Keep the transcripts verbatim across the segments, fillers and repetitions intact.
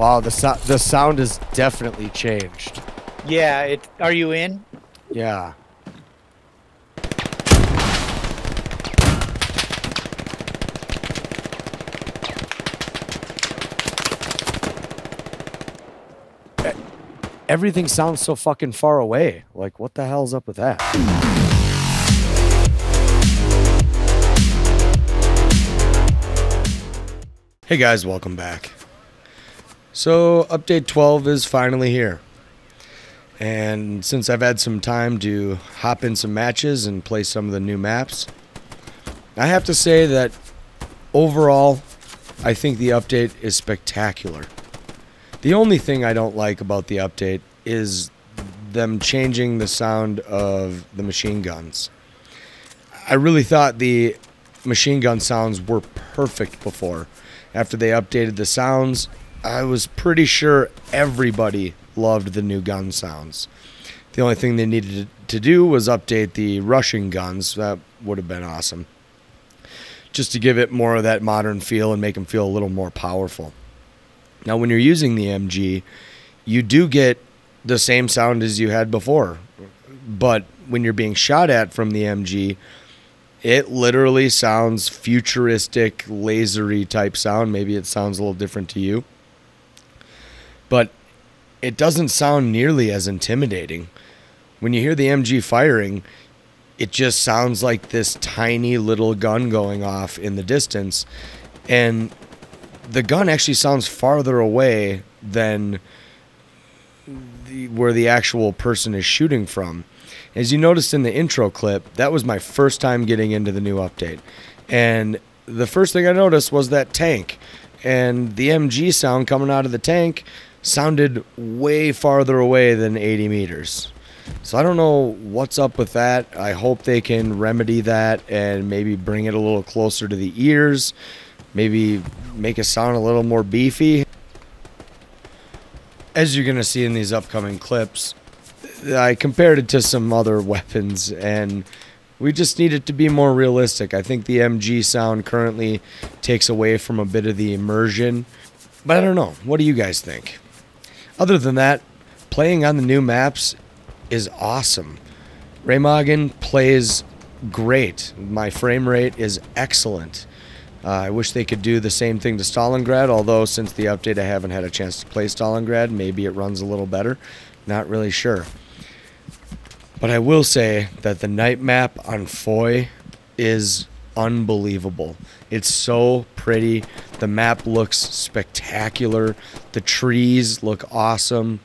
Wow, the so the sound has definitely changed. Yeah, it. Are you in? Yeah. Everything sounds so fucking far away. Like, what the hell's up with that? Hey guys, welcome back. So, update twelve is finally here. And since I've had some time to hop in some matches and play some of the new maps, I have to say that overall, I think the update is spectacular. The only thing I don't like about the update is them changing the sound of the machine guns. I really thought the machine gun sounds were perfect before. After they updated the sounds, I was pretty sure everybody loved the new gun sounds. The only thing they needed to do was update the Russian guns. That would have been awesome. Just to give it more of that modern feel and make them feel a little more powerful. Now, when you're using the M G, you do get the same sound as you had before. But when you're being shot at from the M G, it literally sounds futuristic, lasery type sound. Maybe it sounds a little different to you. But it doesn't sound nearly as intimidating. When you hear the M G firing, it just sounds like this tiny little gun going off in the distance. And the gun actually sounds farther away than the, where the actual person is shooting from. As you noticed in the intro clip, that was my first time getting into the new update. And the first thing I noticed was that tank. And the M G sound coming out of the tank sounded way farther away than eighty meters. So I don't know what's up with that. I hope they can remedy that and maybe bring it a little closer to the ears. Maybe make it sound a little more beefy. As you're going to see in these upcoming clips, I compared it to some other weapons, and we just need it to be more realistic. I think the M G sound currently takes away from a bit of the immersion, but I don't know. What do you guys think? Other than that, playing on the new maps is awesome. Remagen plays great. My frame rate is excellent. Uh, I wish they could do the same thing to Stalingrad, although since the update I haven't had a chance to play Stalingrad. Maybe it runs a little better. Not really sure. But I will say that the night map on Foy is unbelievable. It's so pretty. The map looks spectacular. The trees look awesome.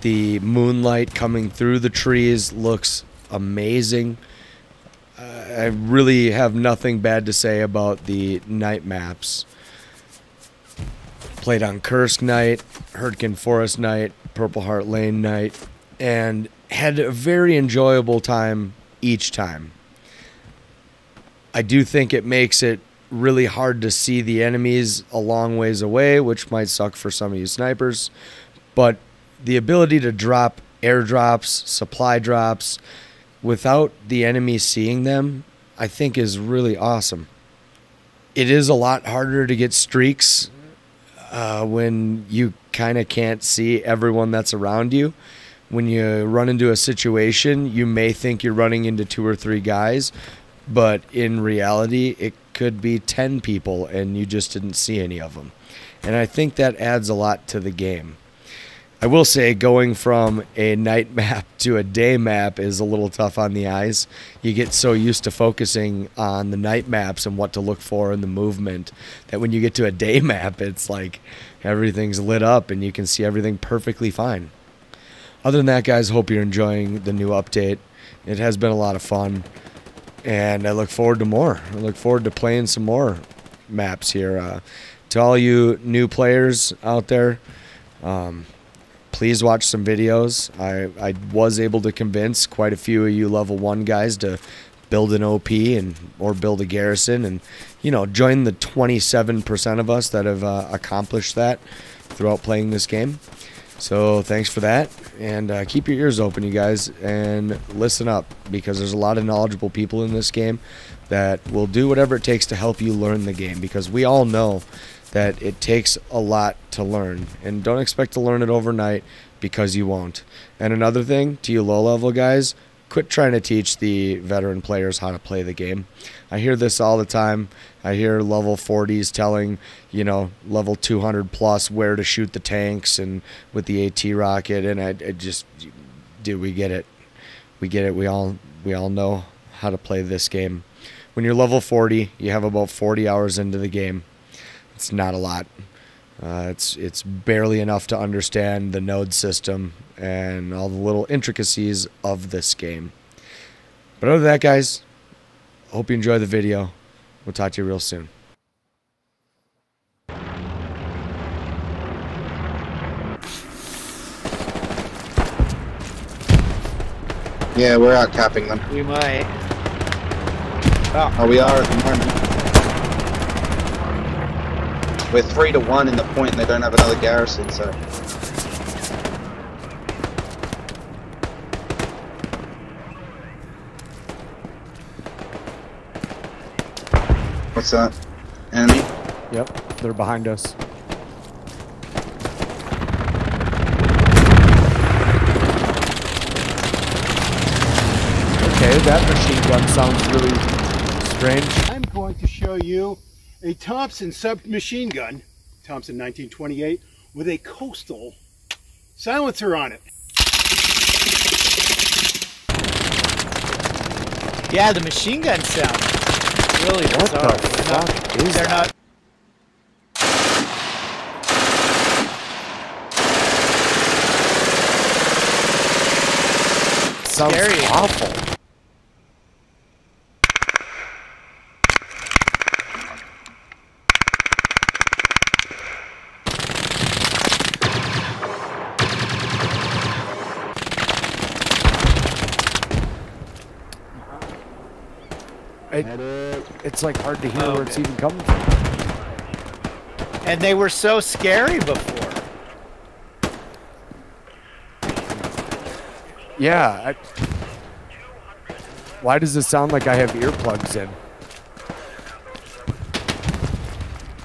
The moonlight coming through the trees looks amazing. I really have nothing bad to say about the night maps. Played on Kursk night, Hurtgen Forest night, Purple Heart Lane night, and had a very enjoyable time each time. I do think it makes it really hard to see the enemies a long ways away, which might suck for some of you snipers, but the ability to drop airdrops, supply drops, without the enemy seeing them, I think is really awesome. It is a lot harder to get streaks uh, when you kind of can't see everyone that's around you. When you run into a situation, you may think you're running into two or three guys, but in reality, it could be ten people and you just didn't see any of them. And I think that adds a lot to the game. I will say going from a night map to a day map is a little tough on the eyes. You get so used to focusing on the night maps and what to look for in the movement that when you get to a day map, it's like everything's lit up and you can see everything perfectly fine. Other than that, guys, hope you're enjoying the new update. It has been a lot of fun, and I look forward to more. I look forward to playing some more maps here. Uh, to all you new players out there, um, please watch some videos. I, I was able to convince quite a few of you level one guys to build an O P and or build a garrison and, you know, join the twenty-seven percent of us that have uh, accomplished that throughout playing this game. So thanks for that. And uh, keep your ears open, you guys, and listen up, because there's a lot of knowledgeable people in this game that will do whatever it takes to help you learn the game, because we all know that it takes a lot to learn, and don't expect to learn it overnight, because you won't. And another thing to you low level guys, quit trying to teach the veteran players how to play the game. I hear this all the time. I hear level forties telling, you know, level two hundred plus where to shoot the tanks and with the AT rocket, and I, I just, dude, we get it. We get it. We all we all know how to play this game. When you're level forty, you have about forty hours into the game. It's not a lot. Uh, it's it's barely enough to understand the node system and all the little intricacies of this game. But other than that, guys, hope you enjoy the video. We'll talk to you real soon. Yeah, we're out capping them. We might. Oh, oh we are at the moment. We're three to one in the point, and they don't have another garrison, so. What's that? Enemy? Yep, they're behind us. Okay, that machine gun sounds really strange. I'm going to show you a Thompson submachine gun, Thompson nineteen twenty-eight, with a coastal silencer on it. Yeah, the machine gun sound really what bizarre. What the fuck not, is they're that? Not sounds scary. Awful. It, it's like hard to hear oh, where it's okay. even coming from. And they were so scary before. Yeah. I, why does it sound like I have earplugs in?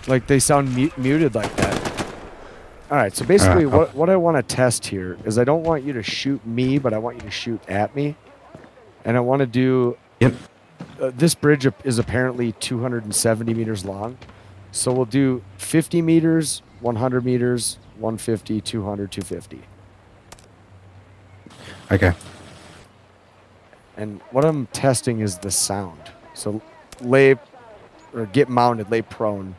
Like they sound mu muted like that. All right. So basically uh, what, what I want to test here is I don't want you to shoot me, but I want you to shoot at me. And I want to do... Yep. Uh, this bridge is apparently two hundred seventy meters long, so we'll do fifty meters, one hundred meters, one fifty, two hundred, two fifty. Okay. And what I'm testing is the sound. So lay or get mounted, lay prone.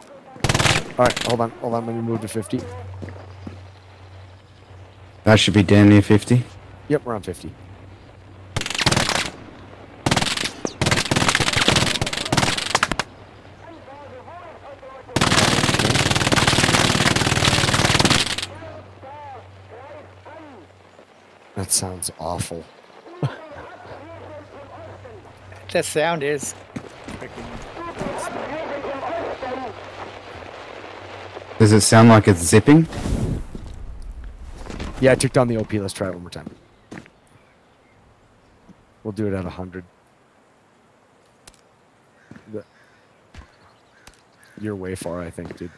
All right, hold on, hold on. Let me move to fifty. That should be damn near fifty. Yep, we're on fifty. That sounds awful. That sound is freaking... Does it sound like it's zipping? Yeah, I took down the O P. Let's try it one more time. We'll do it at one hundred. You're way far, I think, dude.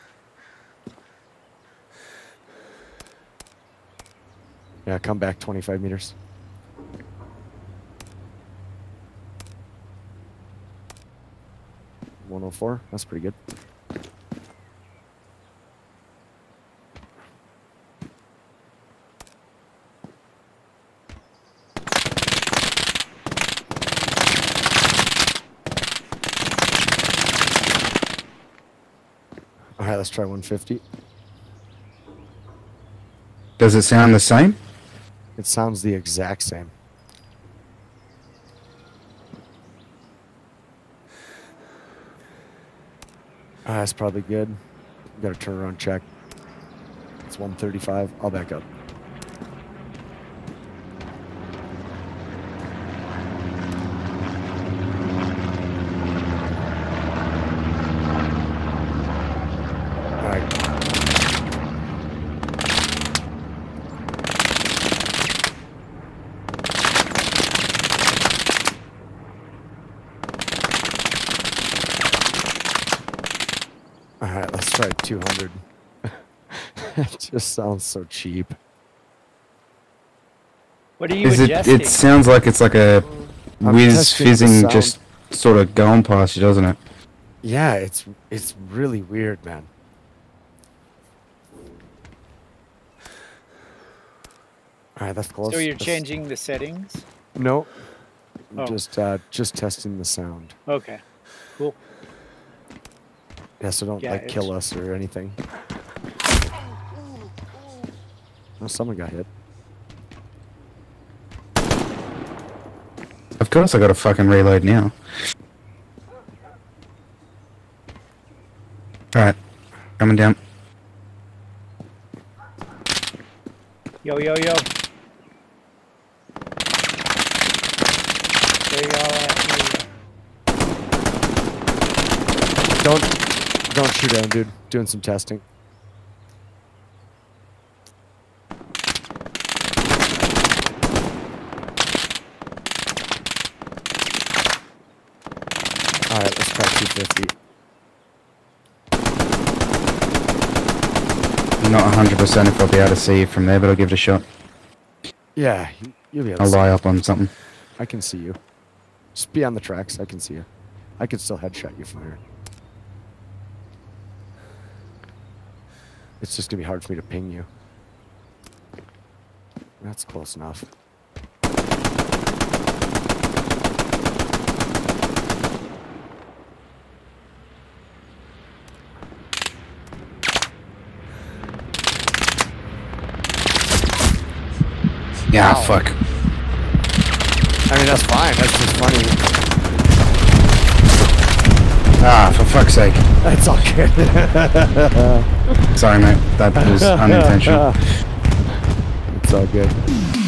Yeah, come back twenty-five meters. one oh four, that's pretty good. All right, let's try one fifty. Does it sound the same? It sounds the exact same. Ah, that's probably good. We've got a turnaround check. It's one thirty-five. I'll back up. tried two hundred. It just sounds so cheap. What are you Is adjusting? It, it sounds like it's like a I'm whiz fizzing just sort of going past you, doesn't it? Yeah, it's it's really weird, man. All right, that's close. So you're that's... changing the settings? No, oh. just uh, just testing the sound. Okay, cool. Yeah, so don't yeah, like it's... kill us or anything. Oh, someone got hit. Of course, I gotta fucking reload now. Alright, coming down. Yo, yo, yo. Where y'all at? Don't, don't shoot him, dude. Doing some testing. Alright, let's try two fifty. I'm not one hundred percent if I'll be able to see you from there, but I'll give it a shot. Yeah, you'll be able to I'll see lie you. up on something. I can see you. Just be on the tracks, I can see you. I can still headshot you from here. It's just gonna be hard for me to ping you. That's close enough. Yeah, wow. Fuck. I mean, that's fine. That's just funny. Ah, for fuck's sake. That's all good. Sorry, mate. That was unintentional. It's all good.